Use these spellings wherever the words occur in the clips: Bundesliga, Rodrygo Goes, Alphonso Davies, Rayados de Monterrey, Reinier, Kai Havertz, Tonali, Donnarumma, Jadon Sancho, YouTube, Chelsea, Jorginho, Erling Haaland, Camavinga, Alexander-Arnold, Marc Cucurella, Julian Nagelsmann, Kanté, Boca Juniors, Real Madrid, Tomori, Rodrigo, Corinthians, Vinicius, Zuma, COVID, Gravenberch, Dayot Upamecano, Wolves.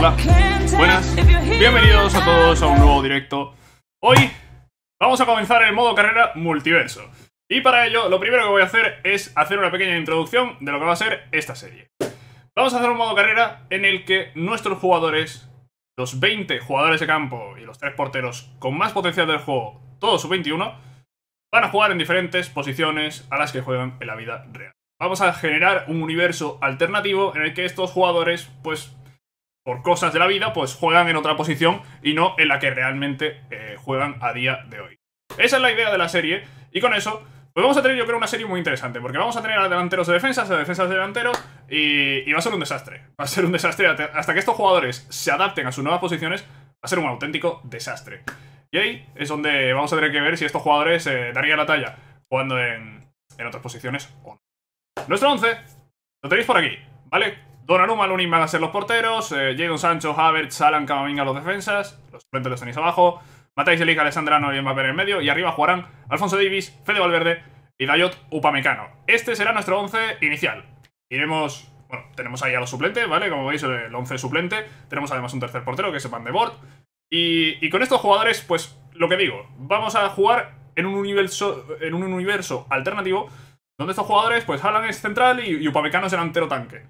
Hola, buenas, bienvenidos a todos a un nuevo directo. Hoy vamos a comenzar el modo carrera multiverso. Y para ello, lo primero que voy a hacer es hacer una pequeña introducción de lo que va a ser esta serie. Vamos a hacer un modo carrera en el que nuestros jugadores, los 20 jugadores de campo y los 3 porteros con más potencial del juego, todos sub-21, van a jugar en diferentes posiciones a las que juegan en la vida real. Vamos a generar un universo alternativo en el que estos jugadores, pues, por cosas de la vida, pues juegan en otra posición y no en la que realmente juegan a día de hoy. Esa es la idea de la serie y con eso, pues vamos a tener, yo creo, una serie muy interesante porque vamos a tener a delanteros de defensas, a defensas de delanteros y va a ser un desastre. Va a ser un desastre hasta que estos jugadores se adapten a sus nuevas posiciones, va a ser un auténtico desastre. Y ahí es donde vamos a tener que ver si estos jugadores darían la talla jugando en otras posiciones o no. Nuestro 11 lo tenéis por aquí, ¿vale? Donnarumma, Lunin van a ser los porteros, Jadon Sancho, Havertz, Haaland, Camavinga los defensas, los suplentes los tenéis abajo, De Ligt, Alexander-Arnold y Mbappé en el medio, y arriba jugarán Alphonso Davies, Fede Valverde y Dayot Upamecano. Este será nuestro 11 inicial. Iremos, bueno, tenemos ahí a los suplentes, ¿vale? Como veis, el 11 suplente, tenemos además un tercer portero que es Van de Bord, y con estos jugadores, pues, lo que digo, vamos a jugar en un universo alternativo, donde estos jugadores, pues Haaland es central y Upamecano es delantero tanque,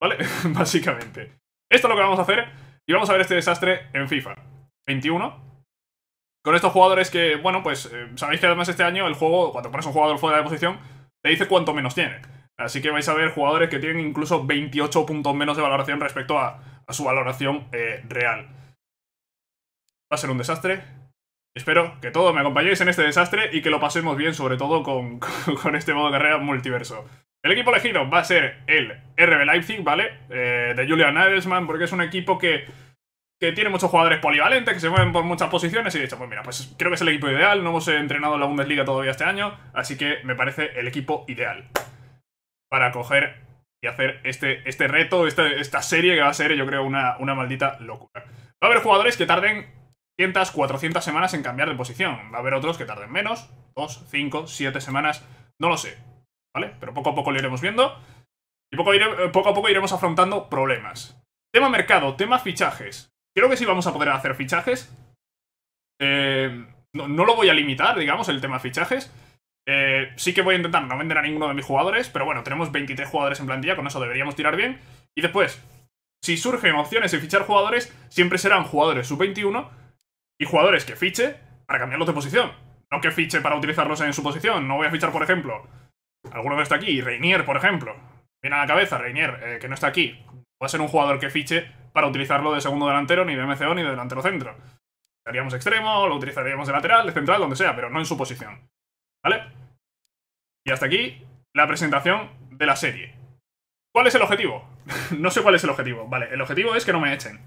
¿vale? Básicamente. Esto es lo que vamos a hacer y vamos a ver este desastre en FIFA 21. Con estos jugadores que, bueno, pues sabéis que además este año el juego, cuando pones un jugador fuera de posición, te dice cuánto menos tiene. Así que vais a ver jugadores que tienen incluso 28 puntos menos de valoración respecto a su valoración real. Va a ser un desastre. Espero que todos me acompañéis en este desastre y que lo pasemos bien, sobre todo con este modo carrera multiverso. El equipo elegido va a ser el RB Leipzig, ¿vale? De Julian Nagelsmann, porque es un equipo que tiene muchos jugadores polivalentes, que se mueven por muchas posiciones y he dicho, pues mira, pues creo que es el equipo ideal, no hemos entrenado en la Bundesliga todavía este año, así que me parece el equipo ideal para coger y hacer este reto, esta serie que va a ser, yo creo, una maldita locura. Va a haber jugadores que tarden 300, 400 semanas en cambiar de posición. Va a haber otros que tarden menos, 2, 5, 7 semanas, no lo sé, ¿vale? Pero poco a poco lo iremos viendo y poco a poco iremos afrontando problemas. Tema mercado, tema fichajes. Creo que sí vamos a poder hacer fichajes. No lo voy a limitar, digamos, el tema fichajes. Sí que voy a intentar no vender a ninguno de mis jugadores, pero bueno, tenemos 23 jugadores en plantilla, con eso deberíamos tirar bien. Y después, si surgen opciones de fichar jugadores, siempre serán jugadores sub-21, y jugadores que fiche para cambiarlos de posición. No que fiche para utilizarlos en su posición. No voy a fichar, por ejemplo, alguno que está aquí. Reinier, por ejemplo. Viene a la cabeza Reinier, que no está aquí. Va a ser un jugador que fiche para utilizarlo de segundo delantero, ni de MCO, ni de delantero centro. Lo haríamos extremo, lo utilizaríamos de lateral, de central, donde sea, pero no en su posición. ¿Vale? Y hasta aquí la presentación de la serie. ¿Cuál es el objetivo? No sé cuál es el objetivo. Vale, el objetivo es que no me echen.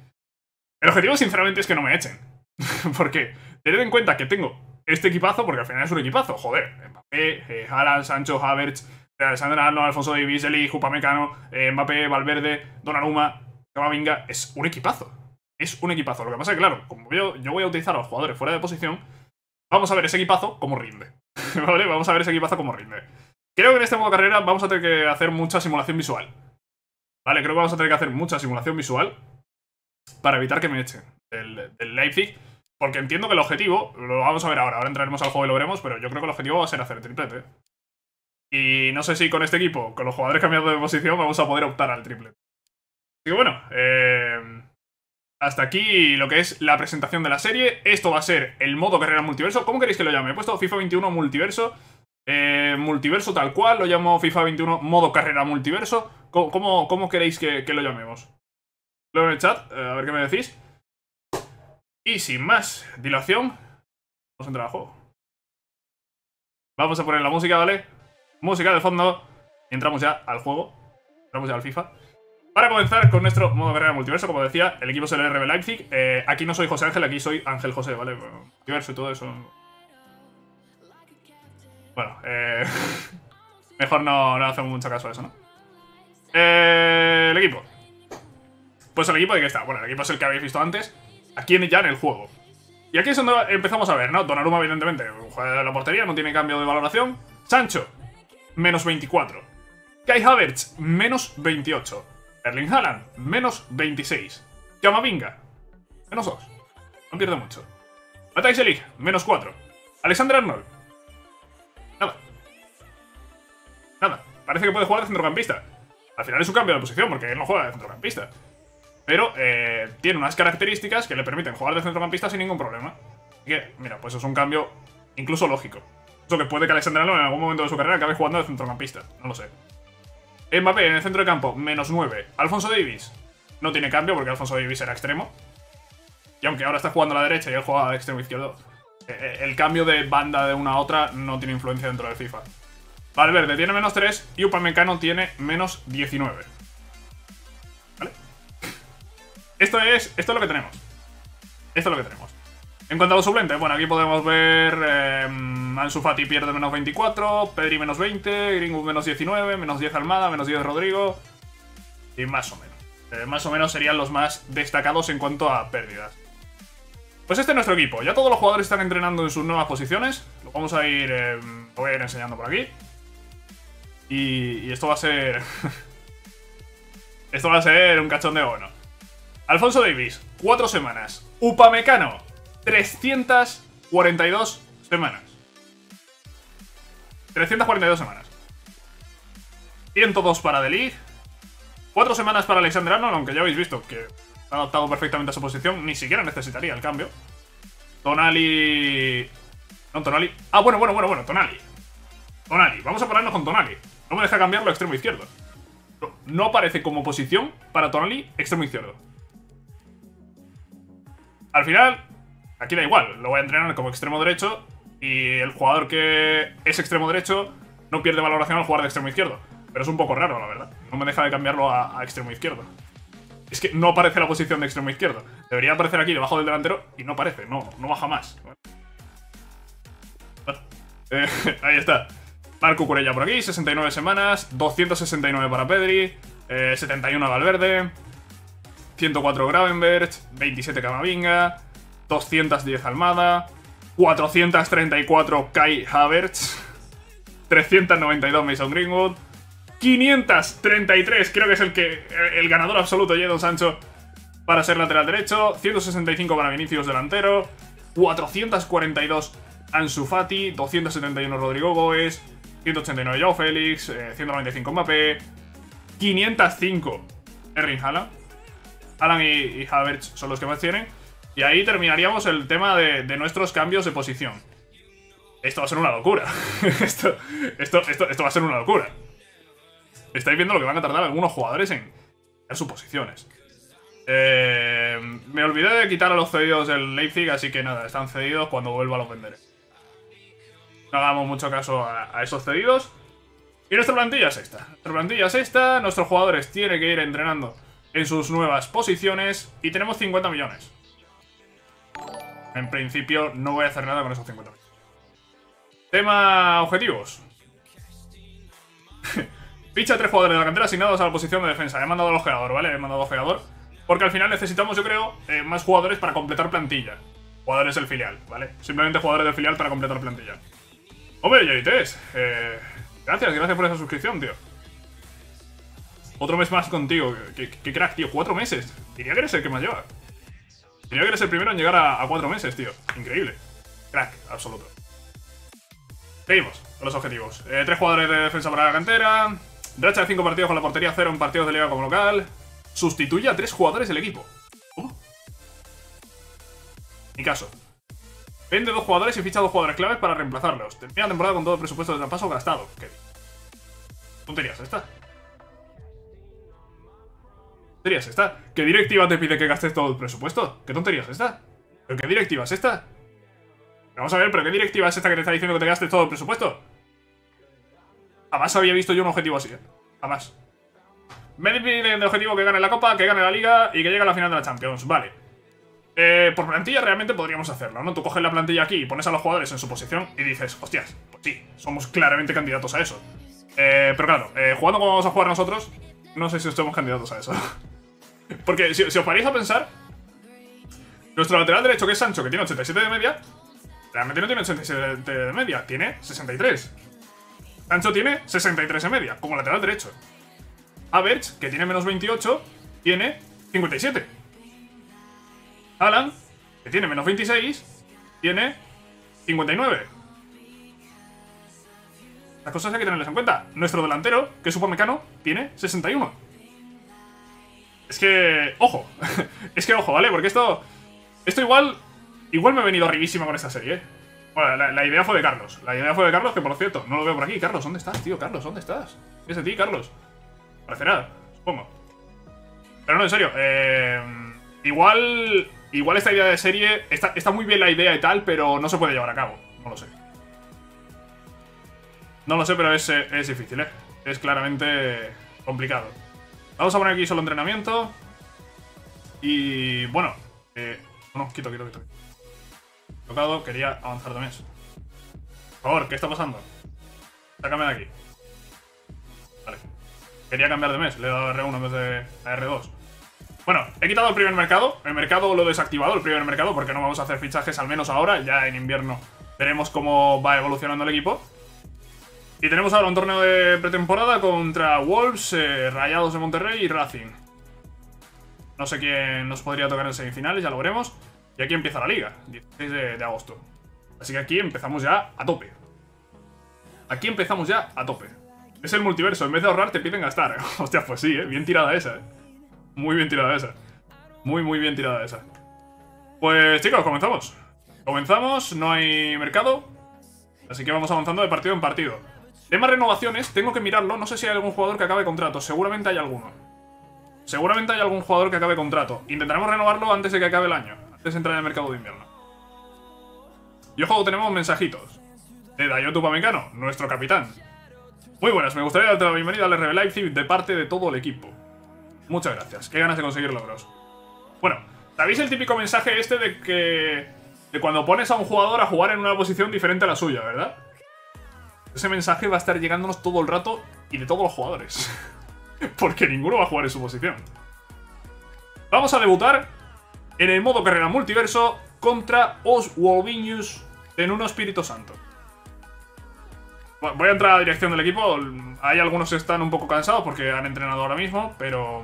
El objetivo, sinceramente, es que no me echen. Porque tened en cuenta que tengo este equipazo, porque al final es un equipazo, joder. Mbappé, Haaland, Sancho, Havertz, Alexander-Arnold, Alphonso Davies, De Ligt, Upamecano, Mbappé, Valverde, Donnarumma, Camavinga. Es un equipazo. Es un equipazo. Lo que pasa es que, claro, como yo voy a utilizar a los jugadores fuera de posición, vamos a ver ese equipazo como rinde. ¿Vale? Vamos a ver ese equipazo como rinde. Creo que en este modo carrera vamos a tener que hacer mucha simulación visual. Vale, creo que vamos a tener que hacer mucha simulación visual para evitar que me echen del Leipzig. Porque entiendo que el objetivo, lo vamos a ver ahora, entraremos al juego y lo veremos, pero yo creo que el objetivo va a ser hacer el triplete. Y no sé si con este equipo, con los jugadores cambiando de posición, vamos a poder optar al triplete. Así que bueno, hasta aquí lo que es la presentación de la serie. Esto va a ser el modo carrera multiverso. ¿Cómo queréis que lo llame? He puesto FIFA 21 multiverso. Multiverso tal cual, lo llamo FIFA 21 modo carrera multiverso. ¿Cómo queréis que lo llamemos? Luego en el chat, a ver qué me decís. Y sin más dilación, vamos a entrar al juego. Vamos a poner la música, ¿vale? Música de fondo. Entramos ya al juego. Entramos ya al FIFA. Para comenzar con nuestro modo carrera multiverso, como decía, el equipo es el RB Leipzig. Aquí no soy José Ángel, aquí soy Ángel José, ¿vale? Bueno, diverso y todo eso. Bueno, mejor no hacemos mucho caso a eso, ¿no? El equipo. Pues el equipo de qué está. Bueno, el equipo es el que habéis visto antes. Aquí ya en el juego. Y aquí es donde empezamos a ver, ¿no? Donnarumma, evidentemente, juega de la portería, no tiene cambio de valoración. Sancho, menos 24. Kai Havertz, menos 28. Erling Haaland, menos 26. Camavinga, menos 2. No pierde mucho. Matáis el Lig, menos 4. Alexander-Arnold. Nada. Nada. Parece que puede jugar de centrocampista. Al final es un cambio de posición porque él no juega de centrocampista. Pero tiene unas características que le permiten jugar de centrocampista sin ningún problema. Así que, mira, pues es un cambio incluso lógico. Eso que puede que Alexander-Arnold en algún momento de su carrera acabe jugando de centrocampista. No lo sé. Mbappé en el centro de campo, menos 9. Alphonso Davies. No tiene cambio porque Alphonso Davies era extremo. Y aunque ahora está jugando a la derecha y él juega al extremo izquierdo, el cambio de banda de una a otra no tiene influencia dentro del FIFA. Valverde tiene menos 3 y Upamecano tiene menos 19. ¿Vale? Esto es lo que tenemos. Esto es lo que tenemos. En cuanto a los suplentes, bueno, aquí podemos ver Ansu Fati pierde menos 24, Pedri menos 20, Greenwood menos 19, menos 10 Almada, menos 10 Rodrigo. Y más o menos. Más o menos serían los más destacados en cuanto a pérdidas. Pues este es nuestro equipo. Ya todos los jugadores están entrenando en sus nuevas posiciones. Lo vamos a ir, lo voy a ir enseñando por aquí. Y esto va a ser... esto va a ser un cachondeo bueno. Alphonso Davies, 4 semanas. Upamecano, 342 semanas. 342 semanas. 102 para De Ligt. 4 semanas para Alexander-Arnold, aunque ya habéis visto que ha adaptado perfectamente a su posición. Ni siquiera necesitaría el cambio. Tonali... No, Tonali... Ah, bueno, Tonali. Tonali, vamos a ponernos con Tonali. No me deja cambiarlo a extremo izquierdo. No aparece como posición para Tonali extremo izquierdo. Al final, aquí da igual. Lo voy a entrenar como extremo derecho y el jugador que es extremo derecho no pierde valoración al jugar de extremo izquierdo. Pero es un poco raro, la verdad. No me deja de cambiarlo a extremo izquierdo. Es que no aparece la posición de extremo izquierdo. Debería aparecer aquí, debajo del delantero, y no aparece. No baja más. Bueno, ahí está. Marc Cucurella por aquí, 69 semanas. 269 para Pedri. 71 Valverde. 104 Gravenberch. 27 Camavinga. 210 Almada. 434 Kai Havertz. 392 Mason Greenwood. 533, creo que es el ganador absoluto, Jadon Sancho, para ser lateral derecho. 165 para Vinicius, delantero. 442 Ansu Fati. 271 Rodrygo Goes. 189 Joao Félix. 195 Mbappé. 505 Erling Haaland. Haaland y Havertz son los que más tienen. Y ahí terminaríamos el tema de nuestros cambios de posición. Esto va a ser una locura. Esto va a ser una locura. Estáis viendo lo que van a tardar algunos jugadores en dar sus posiciones. Me olvidé de quitar a los cedidos del Leipzig, así que nada, están cedidos, cuando vuelva los venderé. No hagamos mucho caso a esos cedidos. Y nuestra plantilla es esta. Nuestra plantilla es esta, nuestros jugadores tienen que ir entrenando en sus nuevas posiciones y tenemos 50 millones. En principio no voy a hacer nada con esos 50 millones. Tema objetivos. Ficha 3 jugadores de la cantera asignados a la posición de defensa. He mandado al ojeador, ¿vale? He mandado al ojeador. Porque al final necesitamos, yo creo, más jugadores para completar plantilla. Jugadores del filial, ¿vale? Simplemente jugadores del filial para completar plantilla. Hombre, Yoites, gracias por esa suscripción, tío. Otro mes más contigo. Qué crack, tío. 4 meses. Diría que eres el que más lleva. Diría que eres el primero en llegar a 4 meses, tío. Increíble. Crack, absoluto. Seguimos con los objetivos. 3 jugadores de defensa para la cantera. Racha de 5 partidos con la portería 0 en partidos de liga como local. Sustituye a 3 jugadores del equipo. ¿Cómo? Mi caso. Vende 2 jugadores y ficha 2 jugadores claves para reemplazarlos. Termina la temporada con todo el presupuesto de traspaso gastado. ¿Qué tonterías esta? ¿Tonterías esta? ¿Qué directiva te pide que gastes todo el presupuesto? ¿Qué tonterías esta? ¿Pero qué directiva es esta? Vamos a ver, ¿pero qué directiva es esta que te está diciendo que te gastes todo el presupuesto? Jamás había visto yo un objetivo así, ¿eh? Jamás. Me piden de objetivo que gane la Copa, que gane la Liga y que llegue a la final de la Champions. Vale. Por plantilla realmente podríamos hacerlo, ¿no? Tú coges la plantilla aquí y pones a los jugadores en su posición y dices, hostias, pues sí, somos claramente candidatos a eso. Pero claro, jugando como vamos a jugar nosotros, no sé si somos candidatos a eso. Porque si os paráis a pensar, nuestro lateral derecho, que es Sancho, que tiene 87 de media, realmente no tiene 87 de media, tiene 63. Sancho tiene 63 y media, como lateral derecho. Havertz, que tiene menos 28, tiene 57. Haaland, que tiene menos 26, tiene 59. Las cosas hay que tenerlas en cuenta. Nuestro delantero, que es Upamecano, tiene 61. Es que... ¡Ojo! Es que ojo, ¿vale? Porque esto... Esto igual... Igual me he venido arribísima con esta serie, ¿eh? Bueno, la idea fue de Carlos. La idea fue de Carlos, que por cierto, no lo veo por aquí. Carlos, ¿dónde estás, tío? Carlos, ¿dónde estás? ¿Qué es de ti, Carlos? Parecerá, supongo. Pero no, en serio. Igual esta idea de serie... Está muy bien la idea y tal, pero no se puede llevar a cabo. No lo sé. No lo sé, pero es difícil, ¿eh? Es claramente complicado. Vamos a poner aquí solo entrenamiento. Y... bueno... no, quito. Tocado, quería avanzar también. Por favor, ¿qué está pasando? Sácame de aquí. Vale. Quería cambiar de mes, le he dado R1 en vez de R2. Bueno, he quitado el primer mercado. El mercado lo he desactivado, el primer mercado, porque no vamos a hacer fichajes, al menos ahora. Ya en invierno veremos cómo va evolucionando el equipo. Y tenemos ahora un torneo de pretemporada contra Wolves, Rayados de Monterrey y Racing. No sé quién nos podría tocar en semifinales, ya lo veremos. Y aquí empieza la liga, 16 de agosto. Así que aquí empezamos ya a tope. Aquí empezamos ya a tope. Es el multiverso, en vez de ahorrar te piden gastar. Hostia, pues sí, ¿eh? Bien tirada esa, ¿eh? Muy bien tirada esa. Muy bien tirada esa. Pues chicos, comenzamos. Comenzamos, no hay mercado. Así que vamos avanzando de partido en partido. Tema renovaciones, tengo que mirarlo. No sé si hay algún jugador que acabe contrato, seguramente hay alguno. Seguramente hay algún jugador que acabe contrato. Intentaremos renovarlo antes de que acabe el año. Antes de entrar en el mercado de invierno. Y ojo, tenemos mensajitos de Dayot Upamecano, nuestro capitán. Muy buenas, me gustaría darte la bienvenida al RB Leipzig de parte de todo el equipo. Muchas gracias, qué ganas de conseguir logros. Bueno, ¿sabéis el típico mensaje este de que... de cuando pones a un jugador a jugar en una posición diferente a la suya, ¿verdad? Ese mensaje va a estar llegándonos todo el rato y de todos los jugadores. Porque ninguno va a jugar en su posición. Vamos a debutar en el modo carrera multiverso contra Oswaldinhos en un Espíritu Santo. Voy a entrar a la dirección del equipo. Hay algunos que están un poco cansados porque han entrenado ahora mismo, pero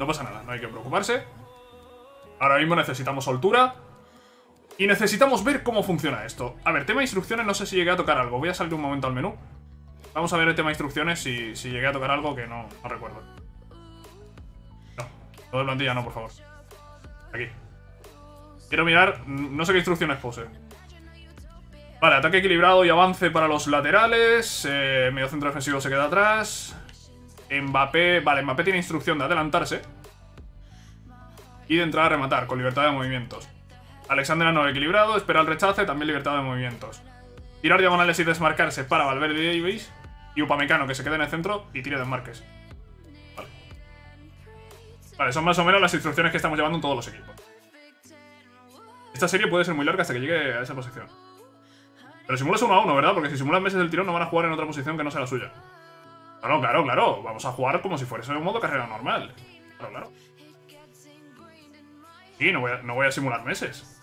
no pasa nada, no hay que preocuparse. Ahora mismo necesitamos soltura y necesitamos ver cómo funciona esto. A ver, tema de instrucciones, no sé si llegué a tocar algo. Voy a salir un momento al menú. Vamos a ver el tema de instrucciones, si llegué a tocar algo que no recuerdo. No, todo de plantilla no, por favor. Aquí. Quiero mirar... No sé qué instrucciones puse. Vale, ataque equilibrado y avance para los laterales. Medio centro defensivo se queda atrás. Mbappé... Vale, Mbappé tiene instrucción de adelantarse. Y de entrar a rematar, con libertad de movimientos. Alexander-Arnold equilibrado, espera el rechace, también libertad de movimientos. Tirar diagonales y desmarcarse para Valverde y Davies. Y Upamecano, que se queda en el centro y tire desmarques. Vale, son más o menos las instrucciones que estamos llevando en todos los equipos. Esta serie puede ser muy larga hasta que llegue a esa posición. Pero simulas uno a uno, ¿verdad? Porque si simulas meses del tirón no van a jugar en otra posición que no sea la suya. Claro, claro, claro. Vamos a jugar como si fuese un modo carrera normal. Claro, claro. Sí, no voy a simular meses.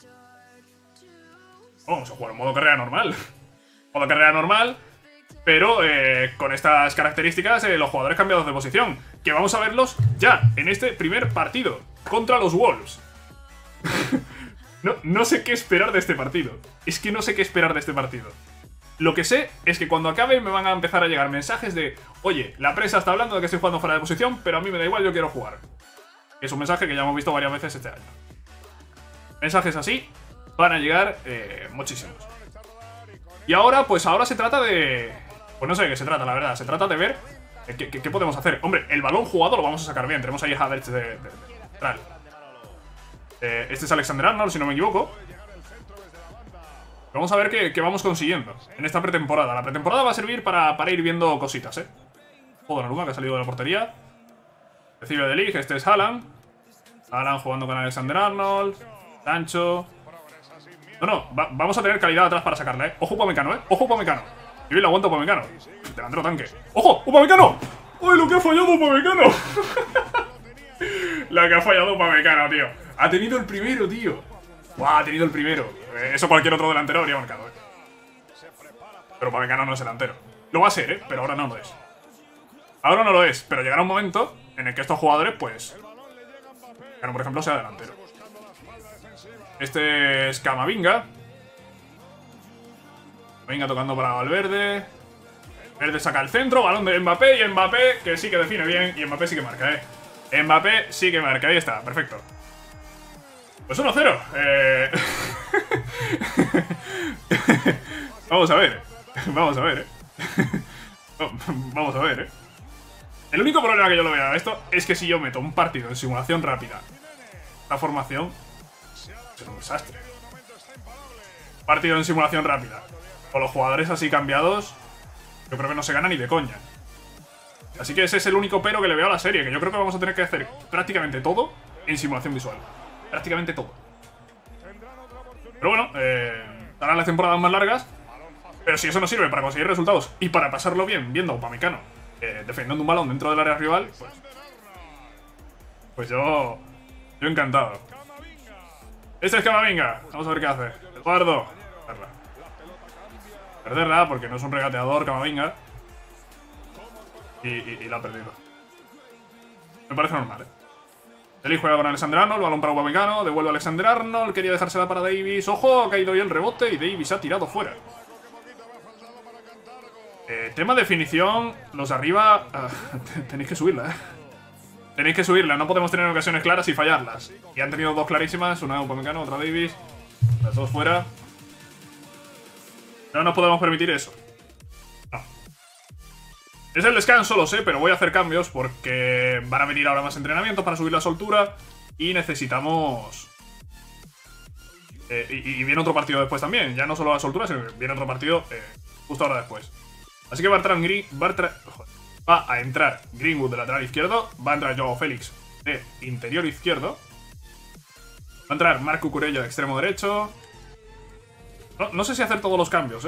No, vamos a jugar en modo carrera normal. Modo carrera normal... Pero con estas características, los jugadores cambiados de posición, que vamos a verlos ya, en este primer partido, contra los Wolves. No sé qué esperar de este partido. Es que no sé qué esperar de este partido. Lo que sé es que cuando acabe me van a empezar a llegar mensajes de: oye, la prensa está hablando de que estoy jugando fuera de posición, pero a mí me da igual, yo quiero jugar. Es un mensaje que ya hemos visto varias veces este año. Mensajes así van a llegar muchísimos. Y ahora, pues ahora se trata de... Pues no sé de qué se trata, la verdad. Se trata de ver qué podemos hacer. Hombre, el balón jugado lo vamos a sacar bien. Tenemos ahí a Havertz de central. Este es Alexander-Arnold, si no me equivoco. Vamos a ver qué vamos consiguiendo en esta pretemporada. La pretemporada va a servir para ir viendo cositas, ¿eh? Donnarumma, que ha salido de la portería. Recibe De Ligt, este es Haaland. Haaland jugando con Alexander-Arnold. Sancho... vamos a tener calidad atrás para sacarla, ¿eh? Ojo Upamecano, ¿eh? Ojo Upamecano. Yo bien lo aguanto Upamecano. Delantero tanque. ¡Ojo! ¡Upamecano! ¡Uy, lo que ha fallado Upamecano! La que ha fallado Upamecano, tío. Ha tenido el primero, tío. ¡Guau! Ha tenido el primero. Eso cualquier otro delantero habría marcado, ¿eh? Pero Upamecano no es delantero. Lo va a ser, ¿eh? Pero ahora no lo es. Ahora no lo es, pero llegará un momento en el que estos jugadores, pues... Por ejemplo, sea delantero. Este es Camavinga. Camavinga tocando para Valverde. Valverde saca el centro, balón de Mbappé. Y Mbappé que sí que define bien. Y Mbappé sí que marca, Mbappé sí que marca. Ahí está, perfecto. Pues 1-0. Vamos a ver. Vamos a ver, Vamos a ver, El único problema que yo lo veo a esto es que si yo meto un partido en simulación rápida, esta formación es un desastre. Partido en simulación rápida con los jugadores así cambiados, yo creo que no se gana ni de coña. Así que ese es el único pero que le veo a la serie, que yo creo que vamos a tener que hacer prácticamente todo en simulación visual. Prácticamente todo. Pero bueno, darán las temporadas más largas. Pero si eso no sirve para conseguir resultados y para pasarlo bien viendo a Upamecano defendiendo un balón dentro del área rival, pues yo encantado. Este es Camavinga. Vamos a ver qué hace. Eduardo. Perderla porque no es un regateador Camavinga. Y la ha perdido. Me parece normal, De Ligt juega con Alexander-Arnold, balón para Upamecano, devuelve a Alexander-Arnold, quería dejársela para Davies. ¡Ojo! Ha caído ahí el rebote y Davies ha tirado fuera. Tema definición, los de arriba, tenéis que subirla, Tenéis que subirla, no podemos tener ocasiones claras y fallarlas. Y han tenido dos clarísimas, una de Upamecano, otra de Davies, las dos fuera. No nos podemos permitir eso. No. Es el descanso, lo sé, pero voy a hacer cambios porque van a venir ahora más entrenamientos para subir la soltura y necesitamos... y viene otro partido después también, ya no solo la soltura, sino que viene otro partido justo ahora después. Así que va a entrar Greenwood de lateral izquierdo, va a entrar Joao Félix de interior izquierdo, va a entrar Marc Cucurella de extremo derecho. No sé si hacer todos los cambios,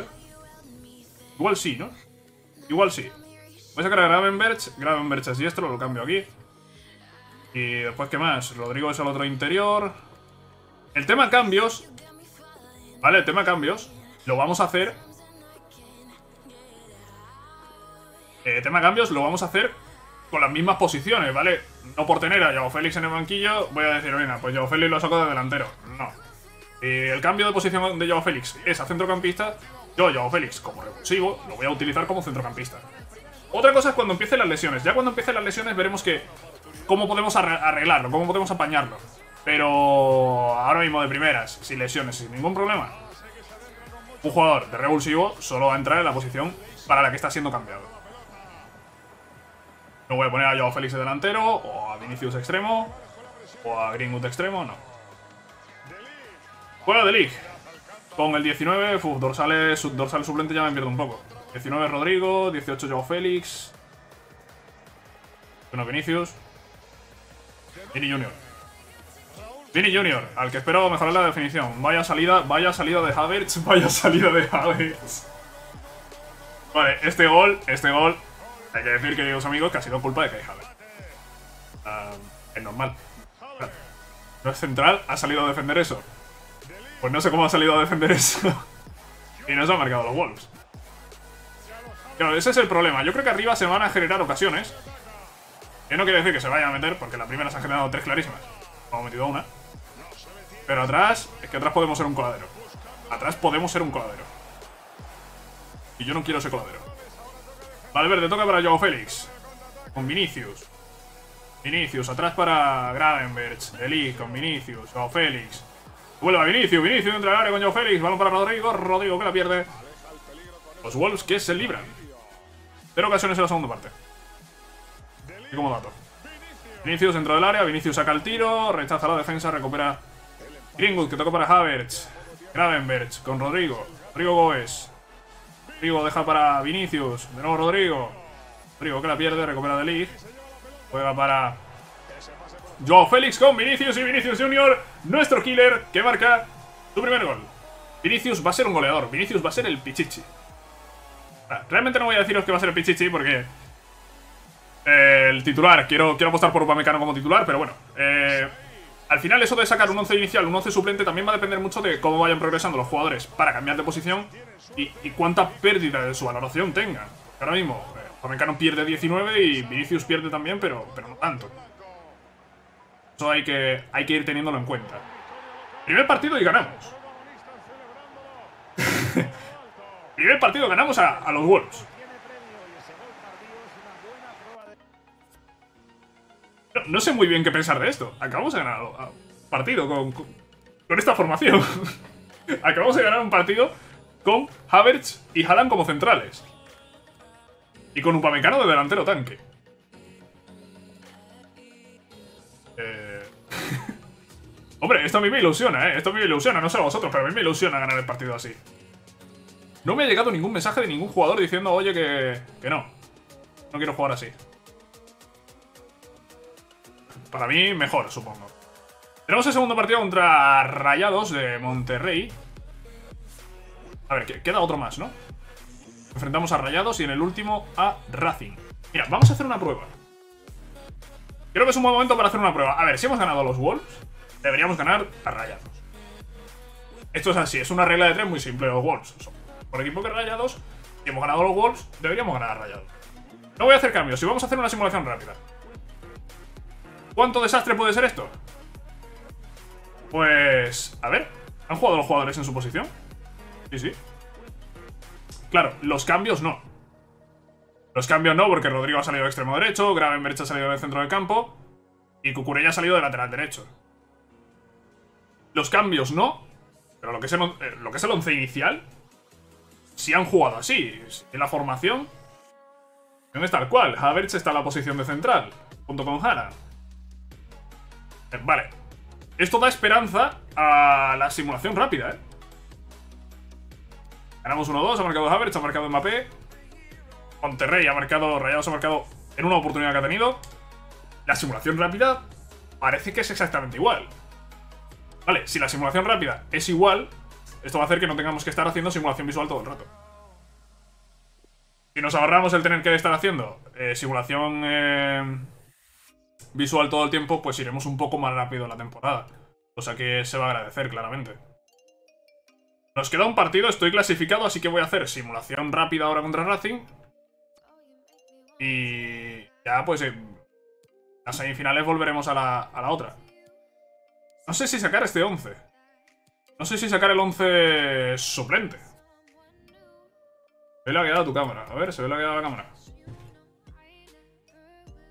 Igual sí, ¿no? Igual sí. Voy a sacar a Gravenberch, Gravenberch es diestro, lo cambio aquí. Y después, ¿qué más? Rodrygo es el otro interior. El tema cambios, ¿vale? El tema cambios lo vamos a hacer... tema cambios lo vamos a hacer con las mismas posiciones, ¿vale? No por tener a Joao Félix en el banquillo voy a decir, venga, pues Joao Félix lo saco de delantero. No. El cambio de posición de Joao Félix es a centrocampista. Yo, Joao Félix, como revulsivo, lo voy a utilizar como centrocampista. Otra cosa es cuando empiecen las lesiones. Ya cuando empiecen las lesiones veremos que cómo podemos arreglarlo, cómo podemos apañarlo. Pero ahora mismo de primeras, sin lesiones, sin ningún problema, un jugador de revulsivo solo va a entrar en la posición para la que está siendo cambiado. No voy a poner a Joao Félix de delantero, o a Vinicius extremo, o a Greenwood extremo, no. Juega De Ligt. Con el 19, dorsal suplente ya me pierdo un poco. 19 Rodrigo, 18 Joao Félix. Bueno, Vinicius. Vini Junior. Vini Junior, al que espero mejorar la definición. Vaya salida de Havertz, vaya salida de Havertz. Vale, este gol... Hay que decir, queridos amigos, que ha sido culpa de Kai Havertz. Es normal. No es central, ha salido a defender eso. Pues no sé cómo ha salido a defender eso. Y nos han marcado los Wolves. Claro, ese es el problema. Yo creo que arriba se van a generar ocasiones. Que no quiere decir que se vayan a meter, porque las primeras han generado tres clarísimas. Hemos metido una. Pero atrás, es que atrás podemos ser un coladero. Atrás podemos ser un coladero. Y yo no quiero ser coladero. Valverde toca para Joao Félix. Con Vinicius. Vinicius, atrás para Gravenberch. De Ligt con Vinicius. Joao Félix. Vuelve a Vinicius. Vinicius entra al área con Joao Félix. Balón para Rodrigo. Rodrigo que la pierde. Los Wolves que se libran. 0 ocasiones en la segunda parte. Y como dato. Vinicius entra del área. Vinicius saca el tiro. Rechaza la defensa. Recupera Greenwood que toca para Havertz. Gravenberch con Rodrigo. Rodrygo Goes. Rodrigo deja para Vinicius. De nuevo Rodrigo. Rodrigo que la pierde. Recupera De Ligt. Juega para Joao Félix con Vinicius. Y Vinicius Junior, nuestro killer, que marca su primer gol. Vinicius va a ser un goleador. Vinicius va a ser el pichichi. Realmente no voy a deciros que va a ser el pichichi porque el titular, quiero apostar por Upamecano como titular. Pero bueno, al final eso de sacar un 11 inicial, un 11 suplente, también va a depender mucho de cómo vayan progresando los jugadores para cambiar de posición. Y cuánta pérdida de su valoración tenga. Ahora mismo, Upamecano pierde 19 y Vinicius pierde también, pero no tanto. Eso hay que ir teniéndolo en cuenta. Primer partido y ganamos. Primer partido ganamos a los Wolves. No sé muy bien qué pensar de esto. Acabamos de ganar partido con esta formación. Acabamos de ganar un partido con Havertz y Haaland como centrales. Y con Upamecano de delantero tanque. Hombre, esto a mí me ilusiona, Esto a mí me ilusiona, no sé a vosotros, pero a mí me ilusiona ganar el partido así. No me ha llegado ningún mensaje de ningún jugador diciendo, oye, que no. No quiero jugar así. Para mí, mejor, supongo. Tenemos el segundo partido contra Rayados de Monterrey. A ver, queda otro más, ¿no? Enfrentamos a Rayados y en el último a Racing. Mira, vamos a hacer una prueba. Creo que es un buen momento para hacer una prueba. A ver, si hemos ganado a los Wolves, deberíamos ganar a Rayados. Esto es así, es una regla de tres muy simple. Los Wolves son por equipo que Rayados. Si hemos ganado a los Wolves, deberíamos ganar a Rayados. No voy a hacer cambios, si vamos a hacer una simulación rápida. ¿Cuánto desastre puede ser esto? Pues... a ver, ¿han jugado los jugadores en su posición? Sí, sí. Claro, los cambios no. Los cambios no, porque Rodrigo ha salido de extremo derecho, Gravenberch ha salido del centro del campo y Cucurella ha salido de lateral derecho. Los cambios no, pero lo que es el once inicial, si han jugado así. En la formación, ¿dónde está el cual? Havertz está en la posición de central, junto con Haaland. Vale. Esto da esperanza a la simulación rápida, Ganamos 1-2, ha marcado Havertz, ha marcado Mbappé. Monterrey ha marcado, Rayados ha marcado en una oportunidad que ha tenido. La simulación rápida parece que es exactamente igual. Vale, si la simulación rápida es igual, esto va a hacer que no tengamos que estar haciendo simulación visual todo el rato. Si nos ahorramos el tener que estar haciendo simulación visual todo el tiempo, pues iremos un poco más rápido la temporada. Cosa que se va a agradecer, claramente. Nos queda un partido, estoy clasificado, así que voy a hacer simulación rápida ahora contra Racing. Y ya, pues en las semifinales volveremos a la otra. No sé si sacar este 11. No sé si sacar el 11 suplente. Se ve la quedada a tu cámara. A ver, se ve la quedada a la cámara.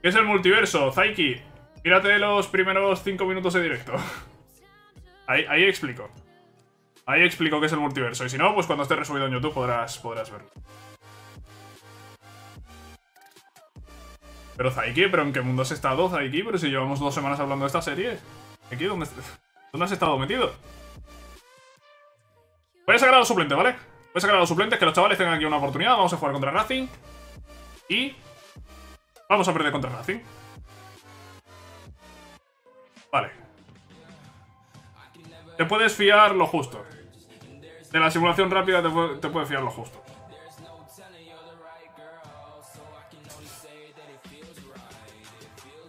¿Qué es el multiverso, Zaiki? Mírate los primeros 5 minutos de directo. Ahí explico. Ahí explico qué es el multiverso. Y si no, pues cuando esté resubido en YouTube podrás verlo. Pero Zaiki, ¿pero en qué mundo has estado, Zaiki? Pero si llevamos 2 semanas hablando de esta serie. Aquí, ¿dónde has estado metido? Voy a sacar a los suplentes, ¿vale? Voy a sacar a los suplentes, que los chavales tengan aquí una oportunidad. Vamos a jugar contra Racing. Y... vamos a perder contra Racing. Vale. Te puedes fiar lo justo. De la simulación rápida te puedes fiar lo justo.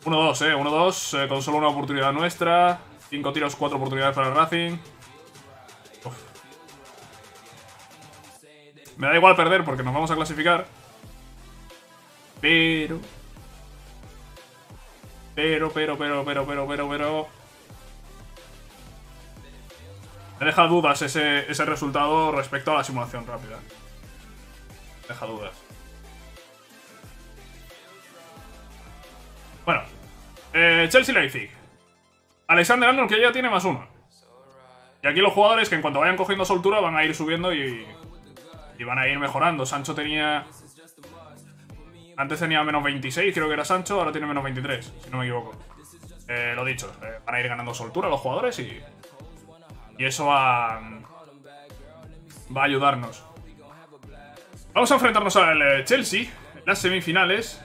Uno, dos, con solo una oportunidad nuestra. 5 tiros, 4 oportunidades para el Racing. Uf. Me da igual perder porque nos vamos a clasificar. Pero... Me deja dudas ese resultado respecto a la simulación rápida. Me deja dudas. Bueno, Chelsea Leipzig. Alexander-Arnold, que ya tiene +1. Y aquí los jugadores que en cuanto vayan cogiendo soltura van a ir subiendo y van a ir mejorando. Sancho tenía... antes tenía -26, creo que era Sancho, ahora tiene -23, si no me equivoco. Lo dicho, van a ir ganando soltura los jugadores y eso va a ayudarnos. Vamos a enfrentarnos al Chelsea en las semifinales.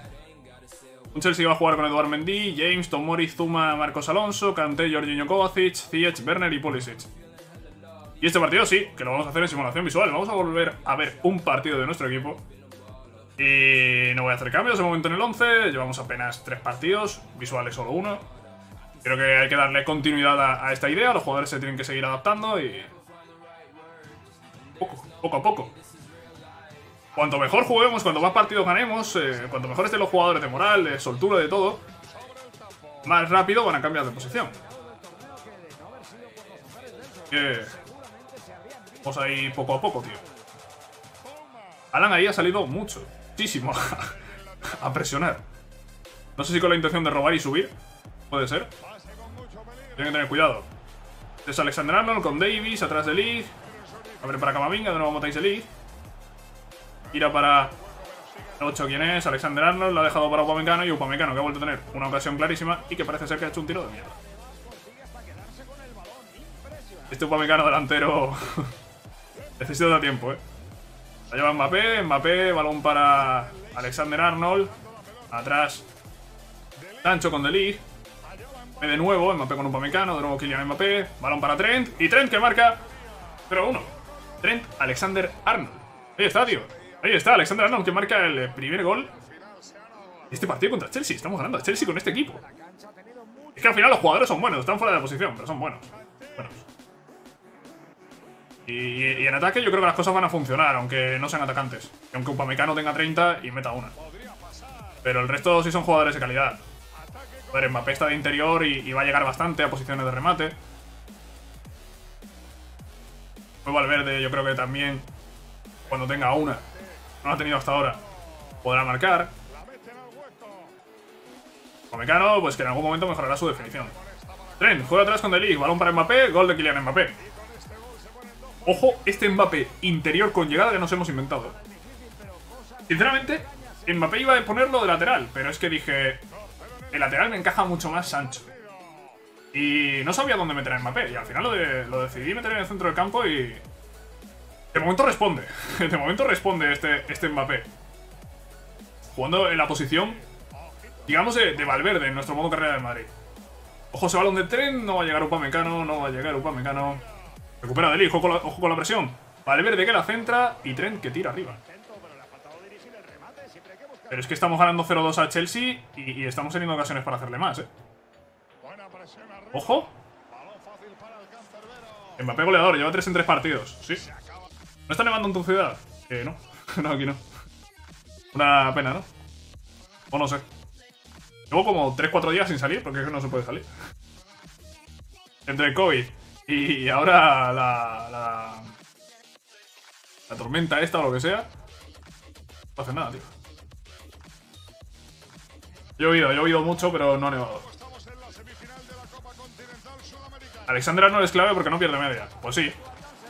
Un Chelsea va a jugar con Eduard Mendy, James, Tomori, Zuma, Marcos Alonso, Kanté, Jorginho Kovacic, Ziyech, Werner y Pulisic. Y este partido sí, que lo vamos a hacer en simulación visual. Vamos a volver a ver un partido de nuestro equipo. Y no voy a hacer cambios de momento en el 11. Llevamos apenas 3 partidos, visuales solo 1. Creo que hay que darle continuidad a esta idea. Los jugadores se tienen que seguir adaptando y... poco a poco. Cuanto mejor juguemos, cuanto más partidos ganemos, cuanto mejor estén los jugadores de moral, de soltura, de todo, más rápido van a cambiar de posición. Vamos ahí poco a poco, tío. Haaland ahí ha salido mucho, muchísimo a presionar. No sé si con la intención de robar y subir. Puede ser. Tienen que tener cuidado. Es Alexander-Arnold con Davies, atrás de Ligt. Abre para Camavinga, de nuevo botáis de Ligt. Tira para 8, ¿quién es? Alexander-Arnold, la ha dejado para Upamecano. Y Upamecano, que ha vuelto a tener una ocasión clarísima y que parece ser que ha hecho un tiro de mierda. Este Upamecano delantero necesita tiempo, ¿eh? La lleva Mbappé, balón para Alexander-Arnold. Atrás Sancho con De Ligt. De nuevo Mbappé con Upamecano, de nuevo Kylian Mbappé. Balón para Trent, y Trent que marca 0-1. Trent Alexander-Arnold. Ahí está, tío. Ahí está Alexander-Arnold, que marca el primer gol. Este partido contra Chelsea. Estamos ganando a Chelsea con este equipo. Es que al final los jugadores son buenos. Están fuera de la posición, pero son buenos. Y en ataque yo creo que las cosas van a funcionar, aunque no sean atacantes. Aunque Upamecano tenga 30 y meta una. Pero el resto sí son jugadores de calidad. A ver, Mbappé está de interior y va a llegar bastante a posiciones de remate. Valverde, yo creo que también, cuando tenga una, no la ha tenido hasta ahora, podrá marcar. Upamecano, pues que en algún momento mejorará su definición. Trent, juega atrás con De Ligt, balón para Mbappé, gol de Kylian Mbappé. Ojo, este Mbappé interior con llegada que nos hemos inventado. Sinceramente, Mbappé iba a ponerlo de lateral, pero es que dije, el lateral me encaja mucho más Sancho. Y no sabía dónde meter a Mbappé, y al final lo decidí meter en el centro del campo y... De momento responde, este Mbappé. Jugando en la posición, digamos, de Valverde en nuestro modo carrera de Madrid. Ojo, ese balón de Trent, no va a llegar Upamecano, Recupera De Ligt, ojo con la presión. Valverde que la centra y Trent que tira arriba. Pero es que estamos ganando 0-2 a Chelsea y estamos teniendo ocasiones para hacerle más, ¿eh? Ojo. Mbappé goleador, lleva 3 en 3 partidos, sí. ¿No está nevando en tu ciudad? No. No, aquí no. Una pena, ¿no? O no sé. Llevo como 3-4 días sin salir, porque no se puede salir. Entre el COVID y ahora la tormenta esta o lo que sea, no hace nada, tío. Yo he oído mucho, pero no he nevado. Alexander-Arnold es clave porque no pierde media. Pues sí.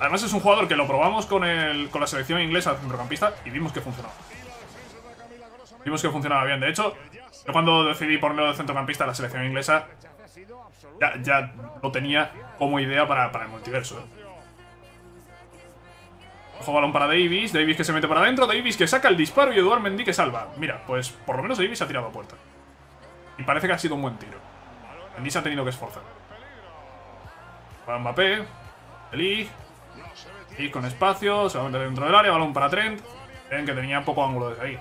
Además es un jugador que lo probamos con la selección inglesa de centrocampista y vimos que funcionaba. Vimos que funcionaba bien. De hecho, yo cuando decidí ponerlo de centrocampista a la selección inglesa, ya lo tenía como idea para el multiverso, ¿eh? Ojo, balón para Davies. Davies que se mete para adentro. Davies que saca el disparo y Eduard Mendy que salva. Mira, pues por lo menos Davies ha tirado a puerta. Y parece que ha sido un buen tiro. Mendy se ha tenido que esforzar. Para Mbappé. De Ligt. Y con espacio, se va a meter dentro del área, balón para Trent. Trent que tenía poco ángulo desde ahí.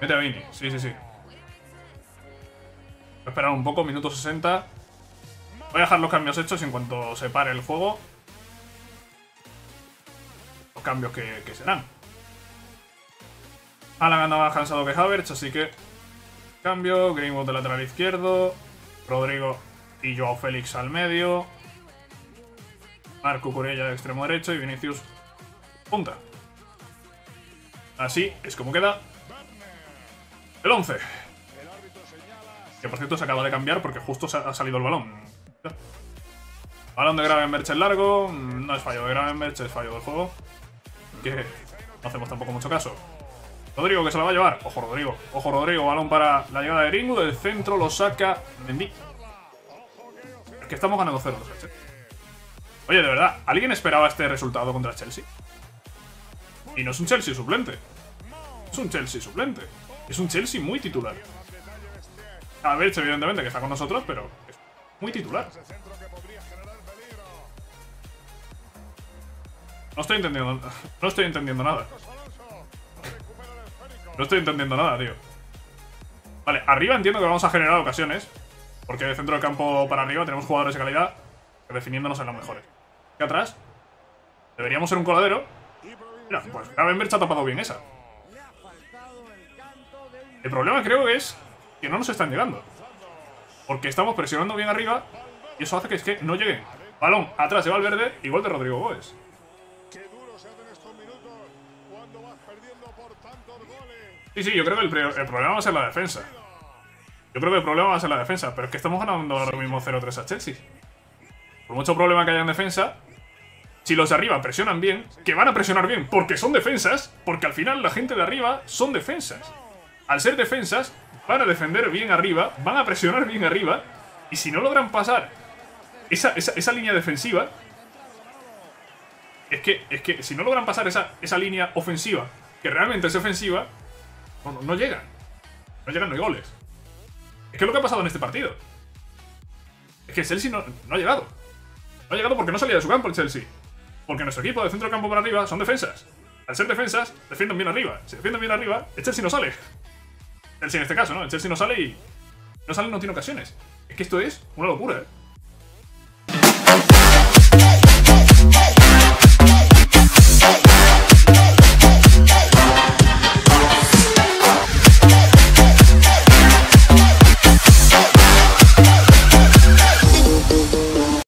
Mete a Vini, sí. Voy a esperar un poco, minuto 60. Voy a dejar los cambios hechos en cuanto se pare el juego. Los cambios que serán. Haaland anda más cansado que Havertz, así que cambio, Greenwood de lateral izquierdo, Rodrigo y Joao Félix al medio. Marc Cucurella de extremo derecho y Vinicius punta. Así es como queda el 11. Que por cierto se acaba de cambiar porque justo ha salido el balón. Balón de Gravenberch en largo. No es fallo de Gravenberch, es fallo del juego. Que no hacemos tampoco mucho caso. Rodrygo que se la va a llevar. Ojo Rodrygo. Balón para la llegada de Greenwood. Del centro lo saca Mendy. Es que estamos ganando 0-2, ¿eh? Oye, de verdad, ¿alguien esperaba este resultado contra Chelsea? Y no es un Chelsea suplente. Es un Chelsea suplente. Es un Chelsea muy titular. A ver, evidentemente, que está con nosotros, pero es muy titular. No estoy entendiendo nada, tío. Vale, arriba entiendo que vamos a generar ocasiones. Porque de centro del campo para arriba tenemos jugadores de calidad definiéndonos en los mejores. Aquí atrás deberíamos ser un coladero. Mira, pues Gravenberch ha tapado bien esa. El problema creo que es que no nos están llegando, porque estamos presionando bien arriba y eso hace que no lleguen. Balón atrás de Valverde y gol de Rodrygo Goes. Sí, sí, yo creo que el problema va a ser la defensa. Yo creo que el problema va a ser la defensa. Pero es que estamos ganando ahora mismo 0-3 a Chelsea. Por mucho problema que haya en defensa, si los de arriba presionan bien, que van a presionar bien porque son defensas, porque al final la gente de arriba son defensas. Al ser defensas, van a defender bien arriba, van a presionar bien arriba, y si no logran pasar esa línea defensiva, es que si no logran pasar esa línea ofensiva, que realmente es ofensiva, no llegan. No llegan, no hay goles. Es que es lo que ha pasado en este partido. Es que Chelsea no ha llegado. No ha llegado porque no salía de su campo el Chelsea. Porque nuestro equipo de centro campo para arriba son defensas. Al ser defensas, defienden bien arriba. Si defienden bien arriba, el Chelsea no sale. Chelsea en este caso, ¿no? El Chelsea no sale y no tiene ocasiones. Es que esto es una locura, ¿eh?